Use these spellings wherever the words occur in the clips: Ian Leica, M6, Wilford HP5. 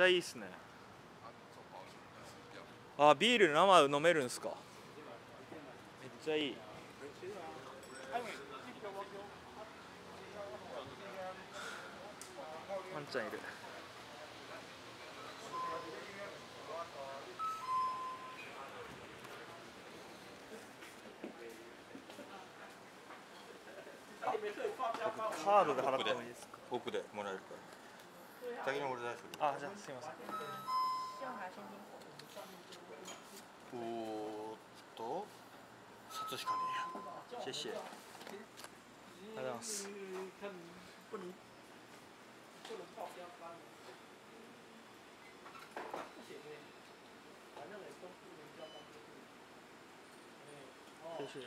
ちゃいいっすね。あ、ビール生飲めるんすか。めっちゃいい。ワンちゃんいる。カードで払ってもいいですか。奥でもらえるから。先に俺出してくれ。あ、じゃあすいません。札しかねえや。シェシェ。ありがとうございます。シェシェ。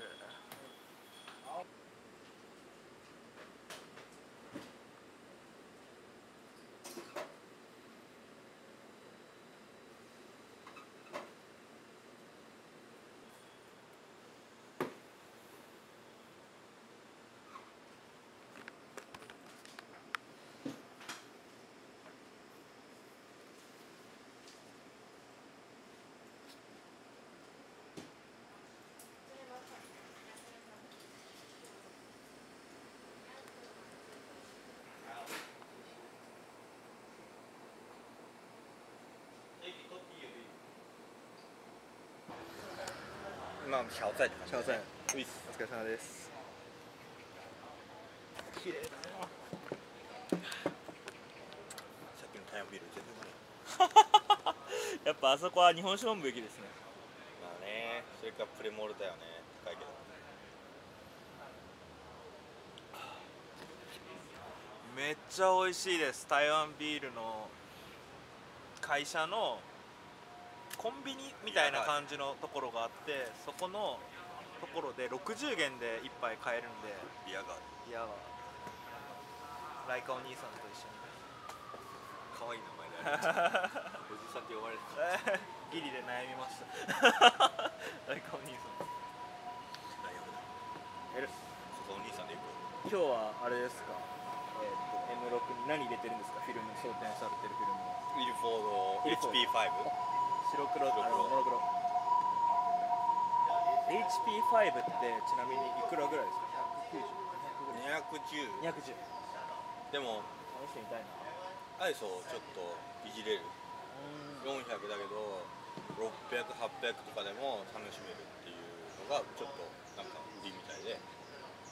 小菜小菜、お疲れ様です。綺麗だな。さっきのタイムビール全然うまい。やっぱあそこは日本酒飲むべきですね。まあね、それかプレモルだよね、高いけど。めっちゃ美味しいです。台湾ビールの会社の。コンビニみたいな感じのところがあって、そこのところで60元で1杯買えるんで、ビアガール、ビアガール、ライカお兄さんと一緒に。可愛い名前でありますおじさんって呼ばれてたギリで悩みましたライカお兄さん、大丈夫だよ。お兄さんで行く。今日はあれですか、M6 に何入れてるんですか。フィルム、装填されてるフィルム、ウィルフォード HP5、白黒、モノクロ。 HP5 ってちなみにいくらぐらいですか。190、210。でも試してみたいな。 ISO ちょっといじれる。400だけど600、800とかでも楽しめるっていうのがちょっとなんか売りみたいで、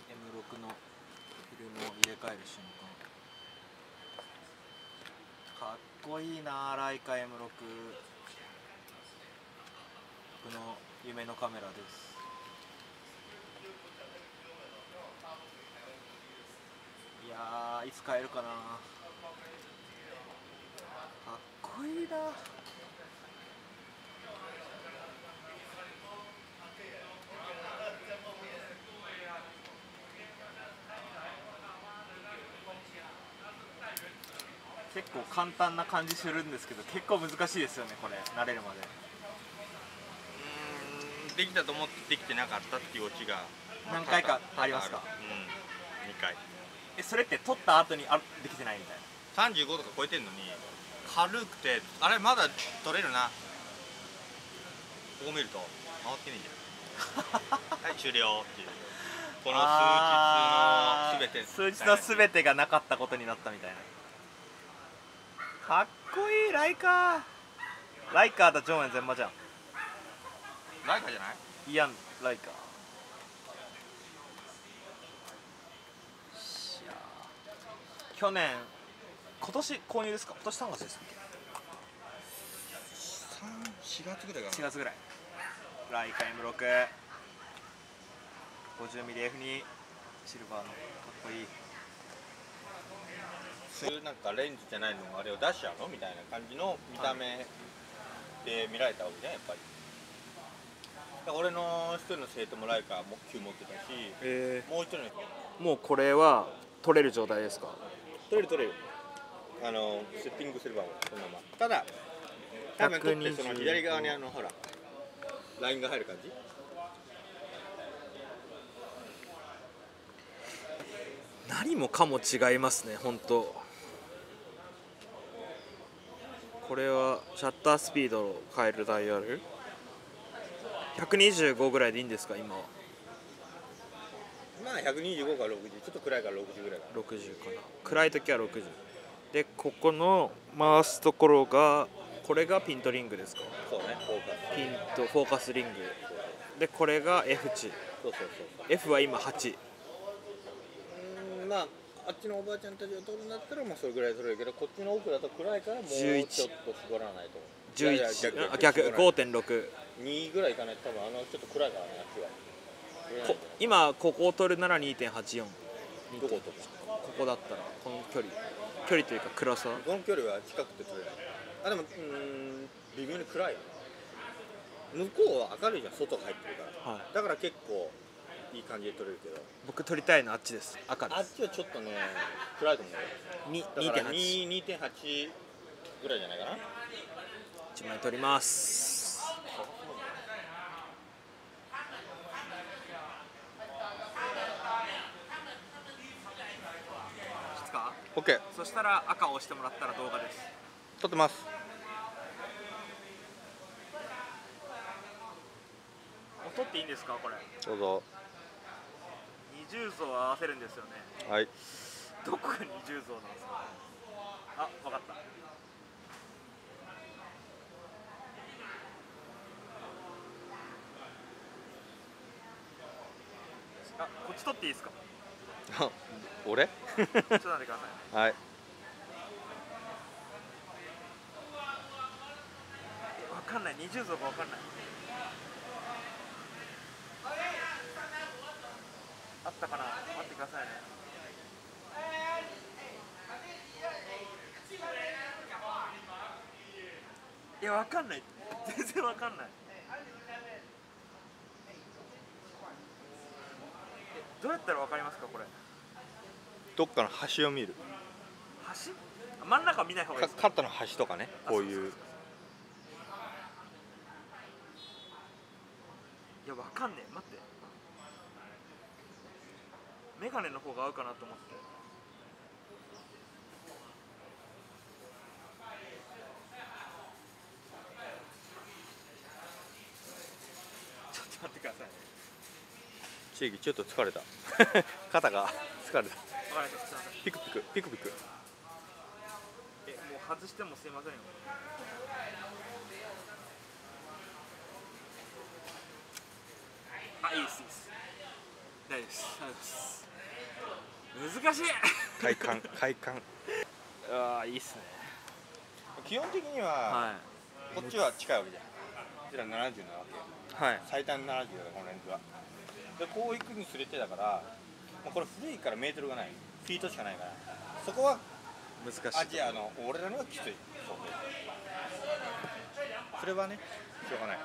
M6 のフィルムを入れ替える瞬間、かっこいいな。ライカ M6、僕の夢のカメラです。いやー、いつ買えるかな。かっこいいな。結構簡単な感じするんですけど、結構難しいですよね、これ慣れるまで。できたと思ってできてなかったっていうオチが何回かありますか。うん、2回。それって撮った後にできてないみたいな。35とか超えてんのに軽くて、あれまだ撮れるな、ここ見ると回ってねえじゃんはい終了っていう、この数日の全てがなかったことになったみたいな。かっこいい。ライカー、ライカーだ。上演全場じゃん。ライカじゃない？イアン・ライカ。去年、今年購入ですか。今年3月ですっけ。4月ぐらいかな。4月ぐらい。ライカ M6 50mm F2、 シルバーのかっこいい。そういうなんかレンズじゃないのもあれを出しちゃうのみたいな感じの見た目で見られたわけじゃん、やっぱり。俺の一人の生徒もライカも9持ってたし、もう一人の人もうこれは取れる状態ですか。取れる取れる、セッティングすればそのまま。ただ多分取ってその左側にほらラインが入る感じ。何もかも違いますね、ほんと。これはシャッタースピードを変えるダイヤル125ぐらいでいいんですか今は。まあ125から60、ちょっと暗いから60ぐらいかな。60かな、暗い時は60で、ここの回すところが、これがピントリングですか。そうね、ピントフォーカスリングで、これが F 値。そうそうそう。 F は今8。まああっちのおばあちゃんたちを撮るんだったら、まあそれぐらい撮れるけど、こっちの奥だと暗いからもうちょっと絞らないと。11、逆 5.6、2ぐらいいかないと多分あのちょっと暗いからね、あっちは。今ここを撮るなら 2.84。 どこを撮る？ここだったらこの距離、距離というか暗さ、この距離は近くて撮れない。あ、でも微妙に暗いよな。向こうは明るいじゃん、外が入ってるから、はい、だから結構いい感じで撮れるけど、僕撮りたいのあっちです、赤です。あっちはちょっとね暗いと思うよ。 2.8 ぐらいじゃないかな。1枚撮ります。いつか OK。 そしたら赤を押してもらったら動画です。撮ってます。撮っていいんですかこれ。どうぞ。20像を合わせるんですよね。はい。どこが20像なんですか。あ、分かった。あ、こっち取っていいですか。俺？ちょっと待ってください。はい。分かんない。20像が分かんない。あったかな、待ってくださいね。いや、わかんない。全然わかんない。どうやったらわかりますか、これ。どっかの端を見る。端？真ん中見ない方がいいですか。肩の端とかね、こういう。いや、わかんねえ、待って。メガネの方が合うかなと思って。ちょっと待ってください。チーキちょっと疲れた。肩が疲れた。ピクピクピクピク。え、もう外してもすいませんよ。あ、いいです、いいです、大丈夫です、大丈夫です。難しい。快感、快感。ああ、いいっすね。基本的には、はい、こっちは近いわけじゃん。こちら70なわけ、はい、最短70だからこのレンズは。でこう行くにつれてだから、これ古いからメートルがない、フィートしかないから、そこは難しい。アジアの俺らのはきつい。 それはね、しょうがない。